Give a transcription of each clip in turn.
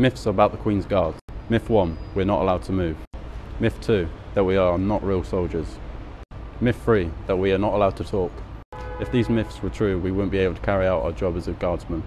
Myths about the Queen's Guards. Myth 1, we're not allowed to move. Myth 2, that we are not real soldiers. Myth 3, that we are not allowed to talk. If these myths were true, we wouldn't be able to carry out our job as a guardsman.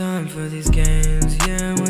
time for these games, yeah.